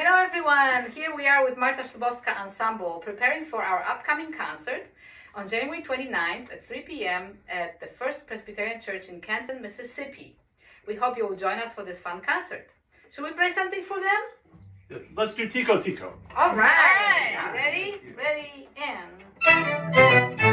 Hello everyone! Here we are with Marta Szlubowska Ensemble preparing for our upcoming concert on January 29th at 3 p.m. at the First Presbyterian Church in Canton, Mississippi. We hope you will join us for this fun concert. Should we play something for them? Let's do Tico-Tico. All right! Ready? Ready and...